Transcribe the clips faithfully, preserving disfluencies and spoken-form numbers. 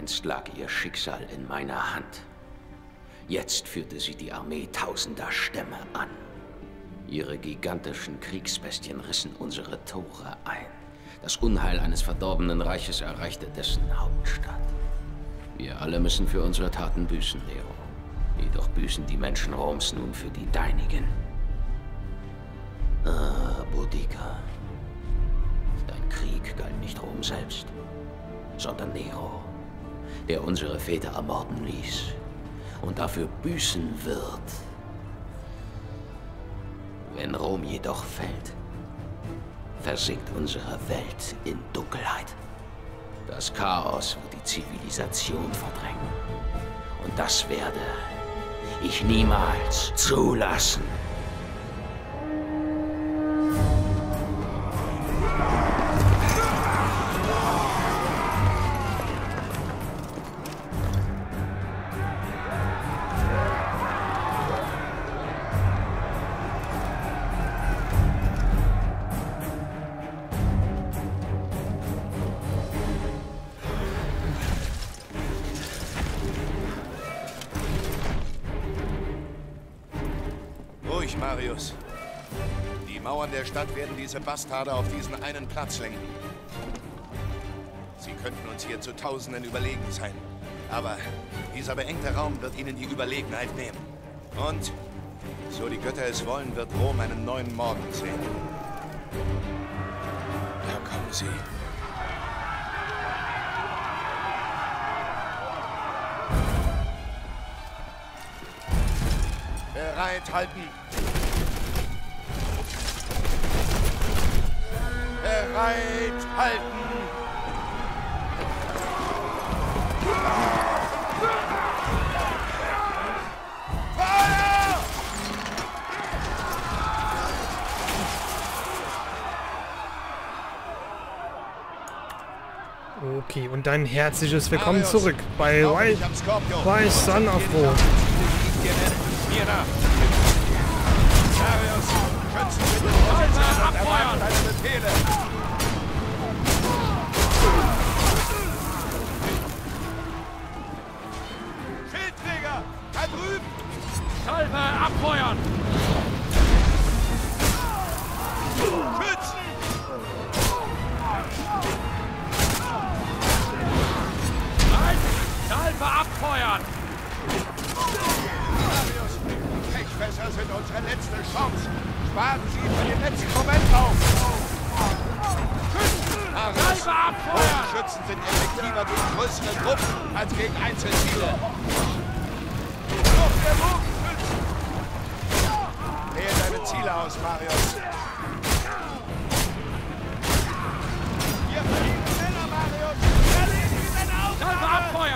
Einst lag ihr Schicksal in meiner Hand. Jetzt führte sie die Armee tausender Stämme an. Ihre gigantischen Kriegsbestien rissen unsere Tore ein. Das Unheil eines verdorbenen Reiches erreichte dessen Hauptstadt. Wir alle müssen für unsere Taten büßen, Nero. Jedoch büßen die Menschen Roms nun für die deinigen. Ah, Boudicca. Dein Krieg galt nicht Rom selbst, sondern Nero, der unsere Väter ermorden ließ und dafür büßen wird. Wenn Rom jedoch fällt, versinkt unsere Welt in Dunkelheit. Das Chaos wird die Zivilisation verdrängen. Und das werde ich niemals zulassen. Marius. Die Mauern der Stadt werden diese Bastarde auf diesen einen Platz lenken. Sie könnten uns hier zu Tausenden überlegen sein. Aber dieser beengte Raum wird ihnen die Überlegenheit nehmen. Und, so die Götter es wollen, wird Rom einen neuen Morgen sehen. Da kommen sie. Bereit halten! Bereit halten! Feuer! Okay, und ein herzliches Willkommen zurück bei Ryse: Son of Rome. Mir nach! Marius, kannst du bitte Häuser abfeuern! Deine Befehle! Schildträger, da drüben! Salve abfeuern! Schützen! Nein! Salve abfeuern! Marius, Pechfässer sind unsere letzte Chance. Sparen Sie für den letzten Moment auf. Schützen! Marius, Schützen sind effektiver gegen größere Gruppen als gegen Einzelziele. Auf der Bogenschützen! Wähle deine Ziele aus, Marius. Wir verlieren schneller, Marius! Wir legen sie denn auf! Salve abfeuern! Salve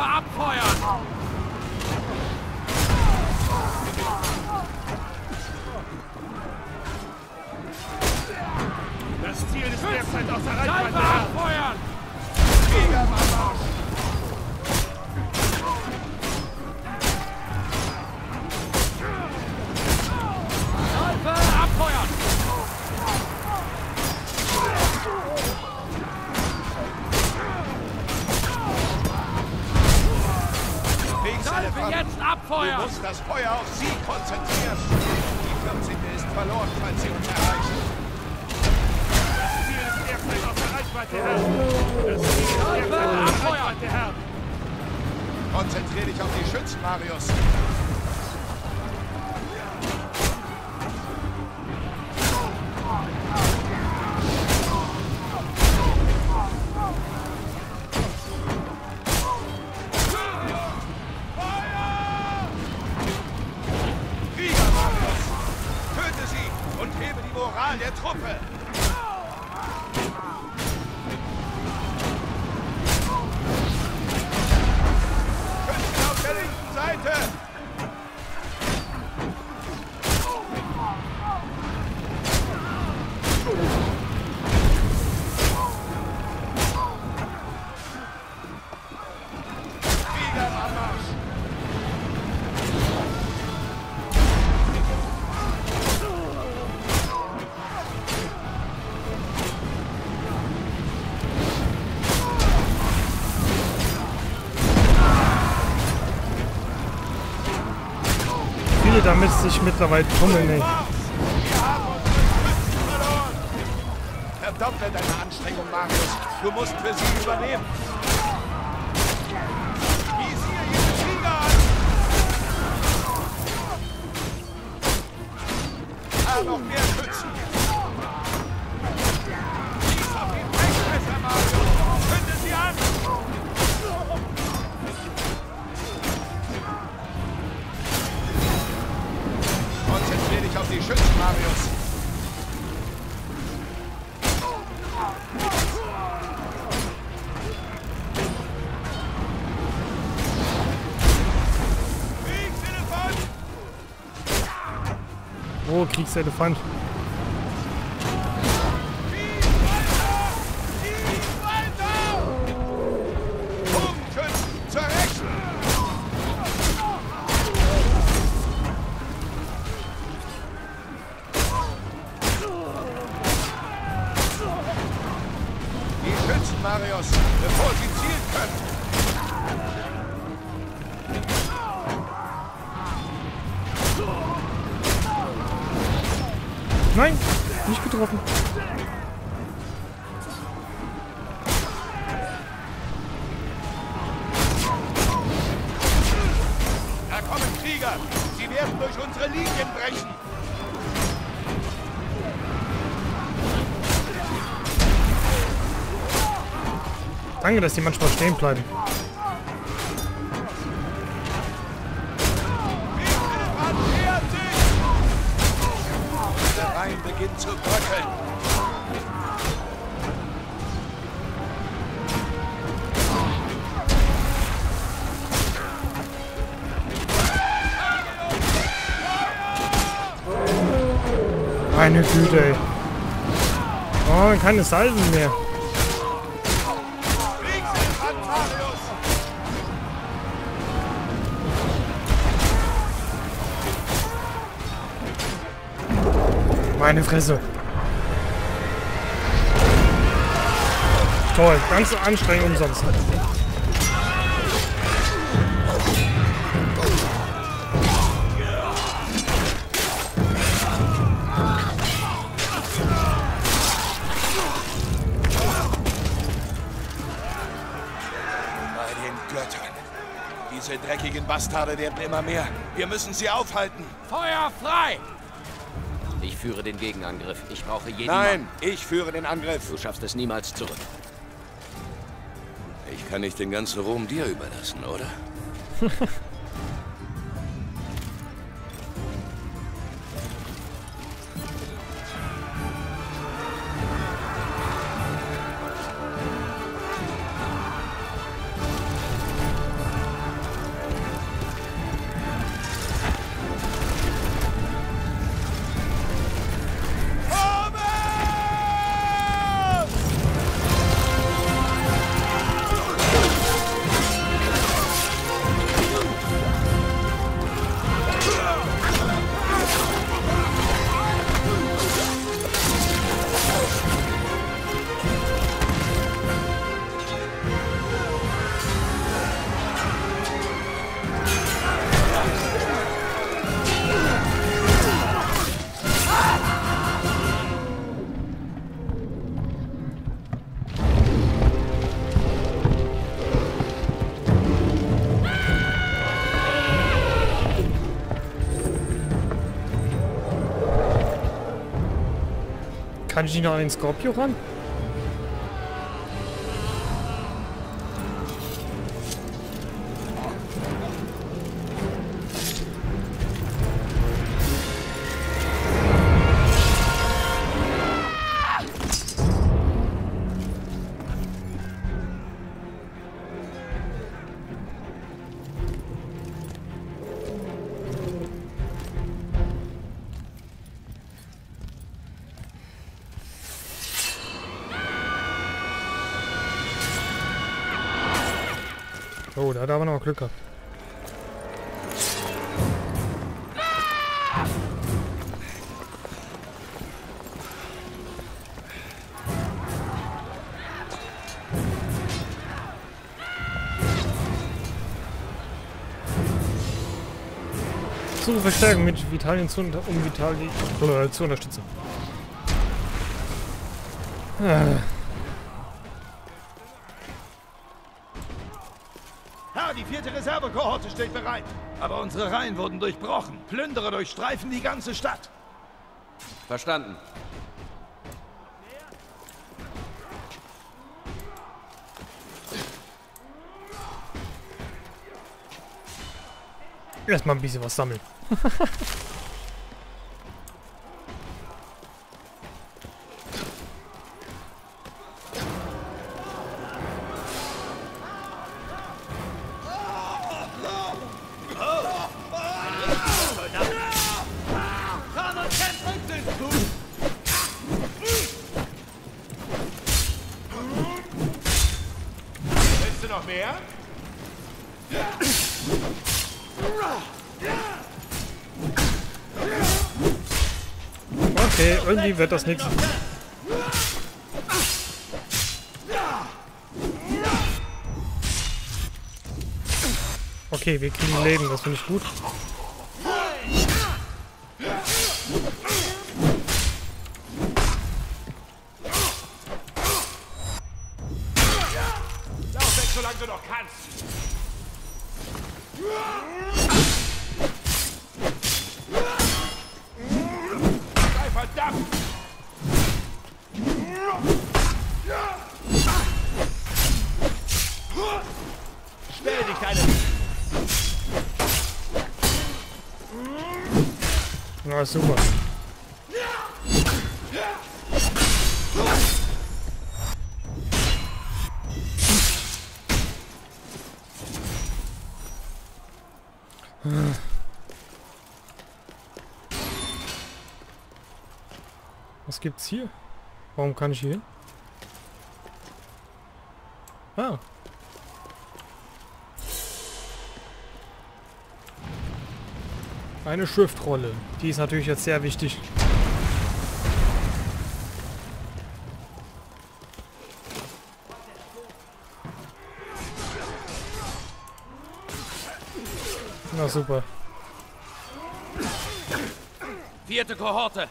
abfeuern! Das Ziel ist derzeit außer Reichweite. Salve abfeuern! Krieger am Marsch! Salve abfeuern! Jetzt abfeuern! Du musst das Feuer auf sie konzentrieren! Die vierzig ist verloren, falls sie uns erreichen. Das Ziel ist derzeit aus der Reichweite, Herr! Das Ziel ist derzeit aus der Reichweite, Herr! Konzentrier dich auf die Schützen, Marius! Krieger am Marsch! viel, damit es sich mittlerweile tummelt. Wir haben uns Verdopple deine Anstrengung, Markus. Du musst für sie übernehmen. Wie sie hier ihre Krieger an! Noch mehr schützen! Schieß auf ihn weg, besser, Marius! Zünde sie an! Konzentrier dich auf die Schützen, Marius. Kriegselefant! Oh, Kriegselefant. Marius, bevor sie zielen können. Nein, nicht getroffen. Da kommen Krieger. Sie werden durch unsere Linien brechen. Danke, dass die manchmal stehen bleiben. Der Rhein beginnt zu bröckeln. Meine Güte, ey. Oh, keine Salven mehr. Meine Fresse. Toll, ganz so anstrengend umsonst. Bei den Göttern. Diese dreckigen Bastarde werden immer mehr. Wir müssen sie aufhalten. Feuer frei! Ich führe den Gegenangriff. Ich brauche jeden Nein, Mann. Ich führe den Angriff. Du schaffst es niemals zurück. Ich kann nicht den ganzen Rom dir überlassen, oder? Kann ich nicht noch an den Skorpio ran? Oh, da hat er aber noch Glück gehabt. versuche Verstärkung mit Vitallion zu, unter um Vitalli äh, zu unterstützen. Ah. Herr, die vierte Reservekohorte steht bereit. Aber unsere Reihen wurden durchbrochen. Plünderer durchstreifen die ganze Stadt. Verstanden. Erstmal ein bisschen was sammeln. Willst du noch mehr? Okay, irgendwie wird das nichts. Okay, wir kriegen Leben, das finde ich gut. Lauf weg, solange du noch kannst. Verdammt! Stell dich deine... Na super. Was gibt's hier? Warum kann ich hier? Ah. Eine Schriftrolle. Die ist natürlich jetzt sehr wichtig. Na super. Vierte Kohorte.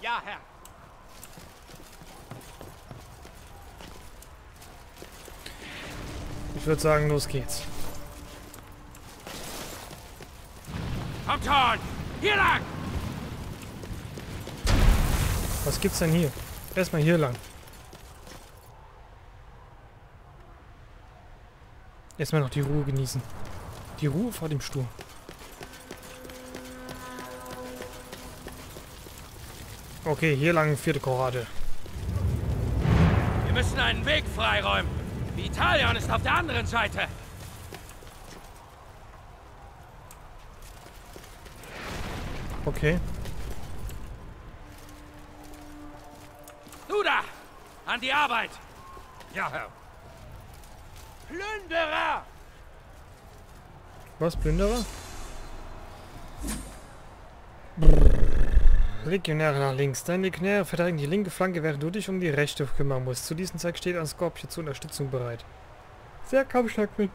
Ja, Herr. Ich würde sagen, los geht's. Kommt schon! Hier lang! Was gibt's denn hier? Erstmal hier lang. Erstmal noch die Ruhe genießen. Die Ruhe vor dem Sturm. Okay, hier lang, vierte Kohorte. Wir müssen einen Weg freiräumen. Vitallion ist auf der anderen Seite. Okay. Du da! An die Arbeit! Ja, Herr. Plünderer! Was, Plünderer? Legionäre nach links. Deine Legionäre verteidigen die linke Flanke, während du dich um die rechte kümmern musst. Zu diesem Zweck steht ein Skorpion zur Unterstützung bereit. Sehr kampfstark, wenn,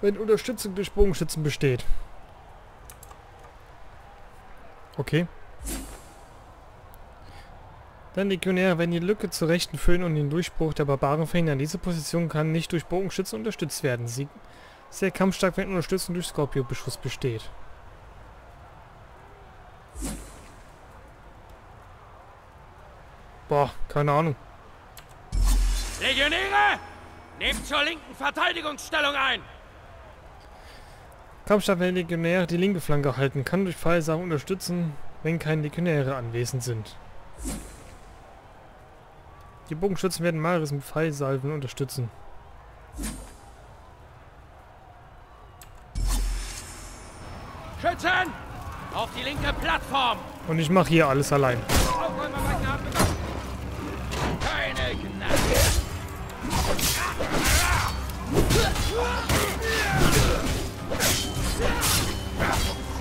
wenn Unterstützung durch Bogenschützen besteht. Okay. Deine Legionäre werden die Lücke zur rechten füllen und den Durchbruch der Barbaren verhindern. Diese Position kann nicht durch Bogenschützen unterstützt werden. Sie sehr kampfstark, wenn Unterstützung durch Skorpionbeschuss besteht. Boah, keine Ahnung. Legionäre! Nehmt zur linken Verteidigungsstellung ein! Kampfstab, wenn Legionäre die linke Flanke halten, kann durch Pfeilsachen unterstützen, wenn keine Legionäre anwesend sind. Die Bogenschützen werden Marius mit Pfeilsalven unterstützen. Schützen! Auf die linke Plattform! Und ich mache hier alles allein.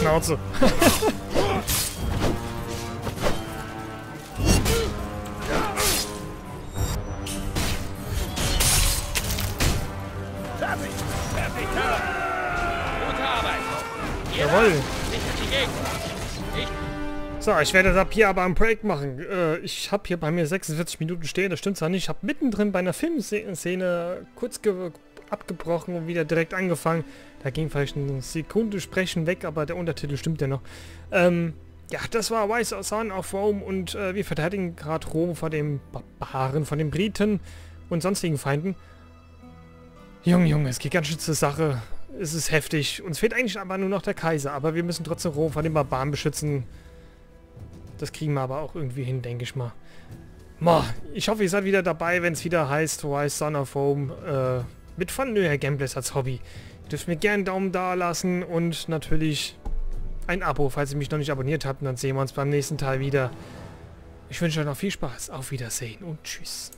Schnauze. Jawohl. So, ich werde das ab hier aber am Break machen. Äh, ich habe hier bei mir sechsundvierzig Minuten stehen, das stimmt zwar nicht. Ich habe mittendrin bei einer Filmszene kurz abgebrochen und wieder direkt angefangen. Da ging vielleicht eine Sekunde Sprechen weg, aber der Untertitel stimmt ja noch. Ähm, ja, das war Ryse: Son of Rome und äh, wir verteidigen gerade Rom vor dem Barbaren, von den Briten und sonstigen Feinden. Junge, Junge, es geht ganz schön zur Sache. Es ist heftig. Uns fehlt eigentlich aber nur noch der Kaiser, aber wir müssen trotzdem Rom vor den Barbaren beschützen. Das kriegen wir aber auch irgendwie hin, denke ich mal. Ma, ich hoffe, ihr seid wieder dabei, wenn es wieder heißt Ryse: Son of Rome äh, mit Von Löher Gameplays als Hobby. Ihr dürft mir gerne einen Daumen da lassen und natürlich ein Abo, falls ihr mich noch nicht abonniert habt. Und dann sehen wir uns beim nächsten Teil wieder. Ich wünsche euch noch viel Spaß. Auf Wiedersehen und tschüss.